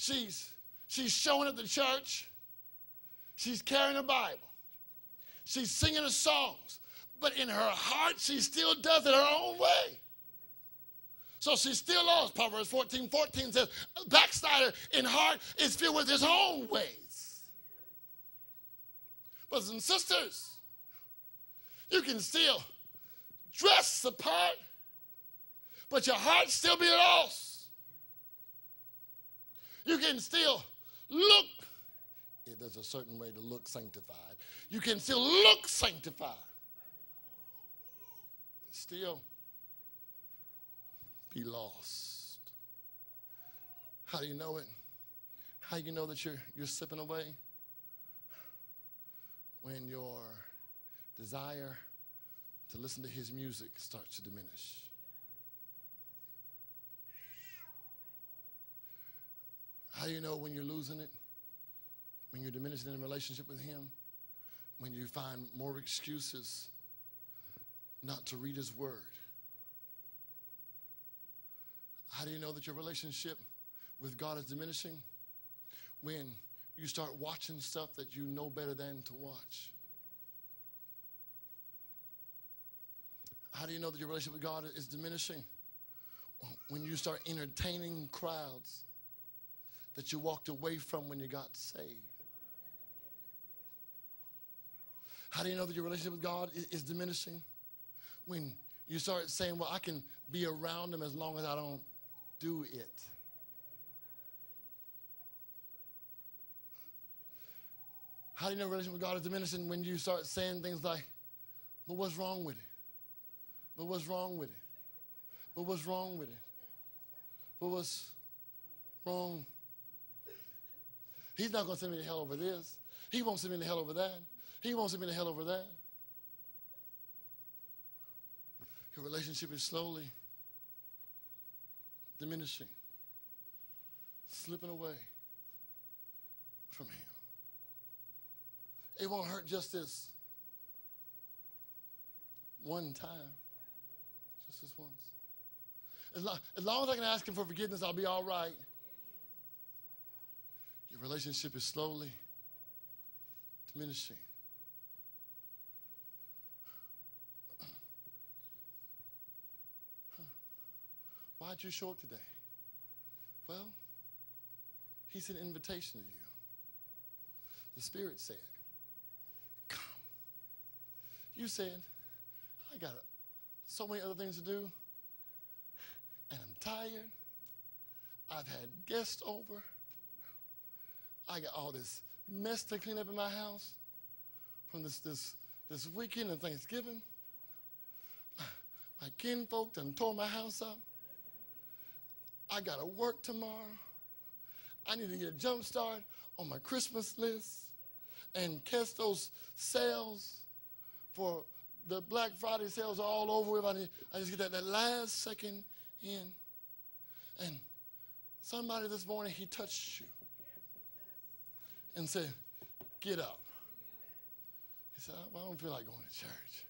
She's, she's showing up to church. She's carrying a Bible. She's singing her songs. But in her heart, she still does it her own way. So she's still lost. Proverbs fourteen fourteen says, a backslider in heart is filled with his own ways. Brothers and sisters, you can still dress the part, but your heart still be lost. You can still look. If there's a certain way to look sanctified, you can still look sanctified. Still be lost. How do you know it? How do you know that you're, you're slipping away? When your desire to listen to his music starts to diminish. How do you know when you're losing it? When you're diminishing in a relationship with him? When you find more excuses not to read his word? How do you know that your relationship with God is diminishing? When you start watching stuff that you know better than to watch. How do you know that your relationship with God is diminishing? When you start entertaining crowds that you walked away from when you got saved. How do you know that your relationship with God is diminishing? When you start saying, well, I can be around him as long as I don't do it. How do you know your relationship with God is diminishing? When you start saying things like, but what's wrong with it? But what's wrong with it? But what's wrong with it? But what's wrong? He's not going to send me to hell over this. He won't send me to hell over that. He won't send me to hell over that. Your relationship is slowly diminishing, slipping away from him. It won't hurt just this one time, just this once. As long, as long as I can ask him for forgiveness, I'll be all right. Your relationship is slowly diminishing. Huh. Why'd you show up today? Well, he sent an invitation to you. The Spirit said, come. You said, I got so many other things to do, and I'm tired. I've had guests over. I got all this mess to clean up in my house from this this, this weekend and Thanksgiving. My, my kinfolk done tore my house up. I got to work tomorrow. I need to get a jump start on my Christmas list and catch those sales for the Black Friday sales are all over with. I, need, I just get that, that last second in. And somebody this morning, he touched you. And said, get up. He said, I don't feel like going to church.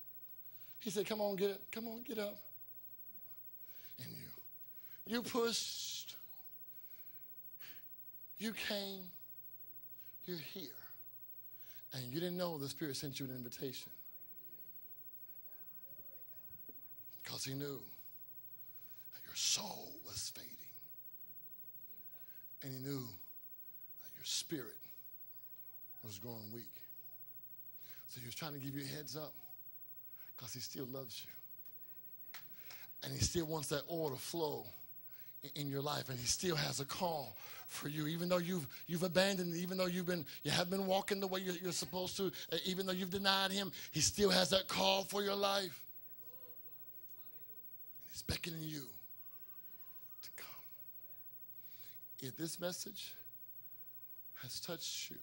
He said, come on, get up. Come on, get up. And you, you pushed. You came. You're here. And you didn't know the Spirit sent you an invitation. Because he knew that your soul was fading. And he knew that your spirit was growing weak. So he was trying to give you a heads up because he still loves you. And he still wants that oil to flow in, in your life. And he still has a call for you, even though you've, you've abandoned it, even though you've been, you have been walking the way you're, you're supposed to, uh, even though you've denied him, he still has that call for your life. And he's beckoning you to come. If this message has touched you,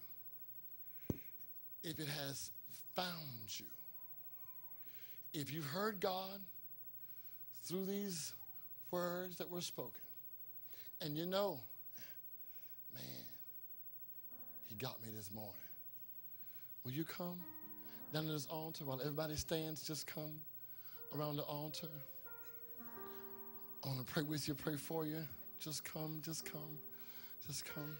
if it has found you, if you've heard God through these words that were spoken, and you know, man, he got me this morning. Will you come down to this altar while everybody stands? Just come around the altar. I want to pray with you, pray for you. Just come, just come, just come.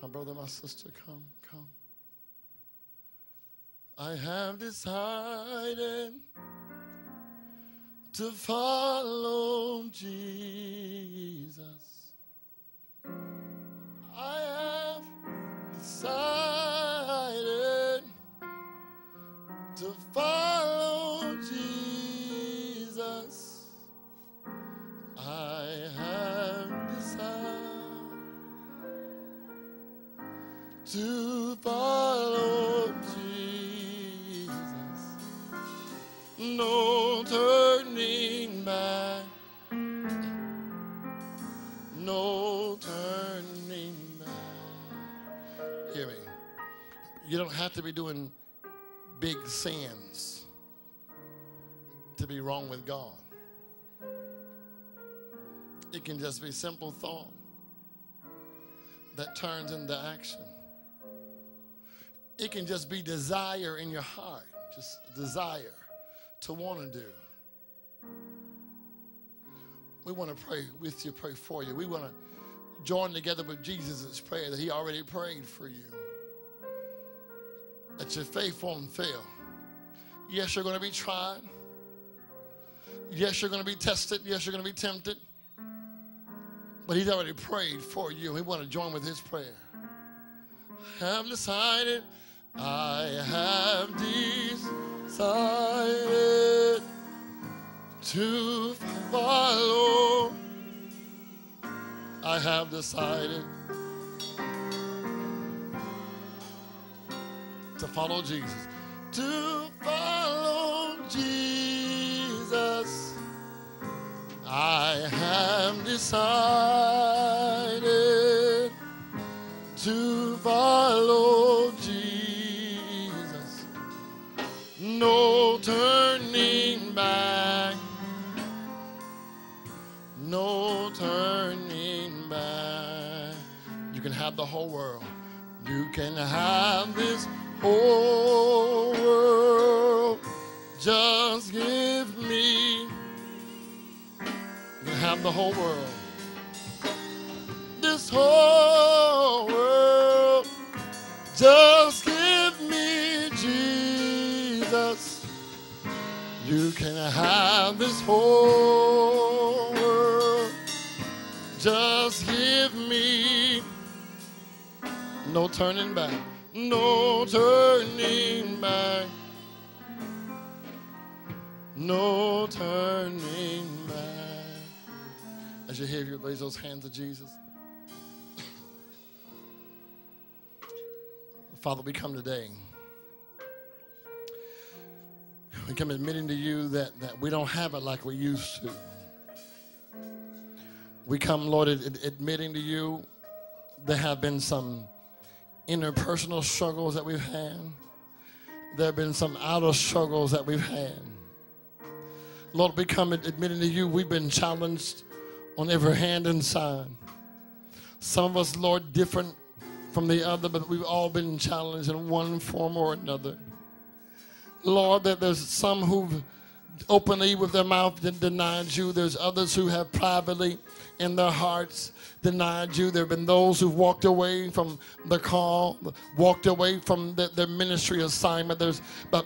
My brother, my sister, come, come. I have decided to follow Jesus. I have decided to follow Jesus. No turning back. No turning back. Hear me. You don't have to be doing big sins to be wrong with God. It can just be simple thought that turns into action. It can just be desire in your heart, just desire to want to do. We want to pray with you, pray for you. We want to join together with Jesus' prayer that he already prayed for you. That your faith won't fail. Yes, you're going to be tried. Yes, you're going to be tested. Yes, you're going to be tempted. But he's already prayed for you. We want to join with his prayer. I have decided. I have decided to follow. I have decided to follow Jesus. To follow Jesus. I have decided to follow Jesus. No turning back. No turning back. You can have the whole world. You can have this whole world. Just give me. You have the whole world. This whole world. Just give me Jesus. You can have this whole world. Just give me. No turning back. No turning back. No turning back. As you hear, you raise those hands to Jesus. Father, we come today. We come admitting to you that, that we don't have it like we used to. We come, Lord, ad- admitting to you there have been some interpersonal struggles that we've had. There have been some outer struggles that we've had. Lord, we come ad- admitting to you we've been challenged on every hand and side. Some of us, Lord, different from the other, but we've all been challenged in one form or another. Lord, that there's some who've openly with their mouth denied you. There's others who have privately in their hearts denied you. There have been those who've walked away from the call, walked away from the, their ministry assignment. There's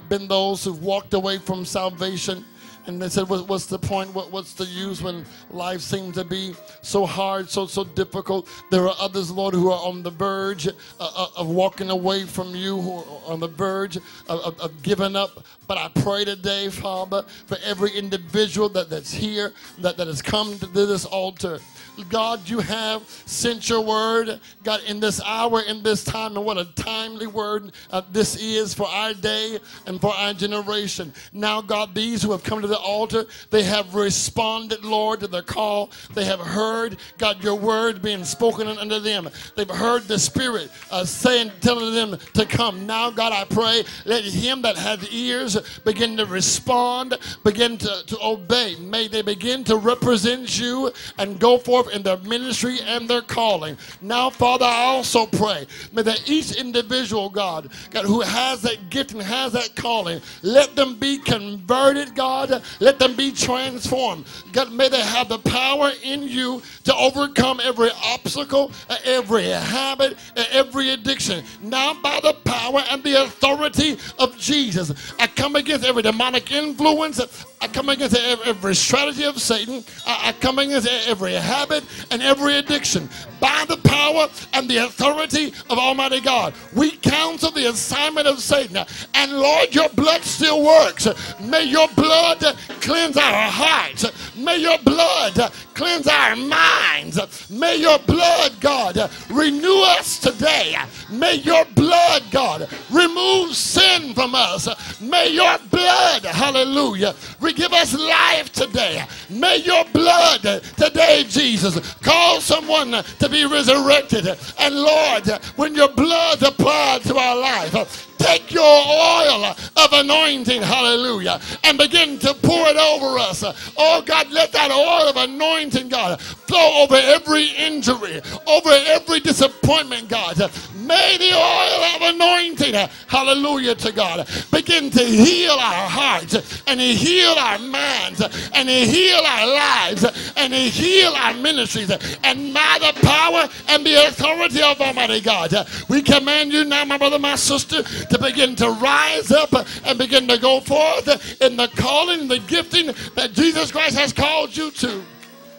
been those who've walked away from salvation. And they said, what's the point? What, what's the use when life seems to be so hard, so, so difficult? There are others, Lord, who are on the verge uh, of walking away from you, who are on the verge of, of, of giving up. But I pray today, Father, for every individual that, that's here, that, that has come to this altar. God, you have sent your word, God, in this hour, in this time, and what a timely word uh, this is for our day and for our generation. Now, God, these who have come to the altar, they have responded, Lord, to the call. They have heard, God, your word being spoken unto them. They've heard the Spirit uh, saying, telling them to come. Now, God, I pray, let him that has ears begin to respond, begin to, to obey. May they begin to represent you and go forth in their ministry and their calling. Now, Father, I also pray that each individual, God, God, who has that gift and has that calling, let them be converted, God. Let them be transformed. God, may they have the power in you to overcome every obstacle, every habit, every addiction. Now, by the power and the authority of Jesus. Jesus. I come against every demonic influence. I come against every strategy of Satan. I come against every habit and every addiction by the power and the authority of Almighty God. We counsel the assignment of Satan. And Lord, your blood still works. May your blood cleanse our hearts. May your blood cleanse our minds. May your blood, God, renew us today. May your blood, God, remove sin from us. May your blood, hallelujah, give us life today. May your blood today, Jesus, cause someone to be resurrected. And Lord, when your blood applied to our life, take your oil of anointing, hallelujah, and begin to pour it over us. Oh God, let that oil of anointing, God, flow over every injury, over every disappointment, God. May the oil of anointing, hallelujah to God, begin to heal our hearts, and to heal our minds, and to heal our lives, and to heal our ministries. And by the power and the authority of Almighty God, we command you now, my brother, my sister, to begin to rise up and begin to go forth in the calling, the gifting that Jesus Christ has called you to.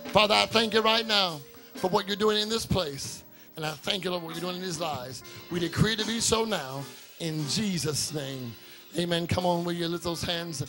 Father, I thank you right now for what you're doing in this place. And I thank you, Lord, for what you're doing in these lives. We decree to be so now in Jesus' name. Amen. Come on, will you lift those hands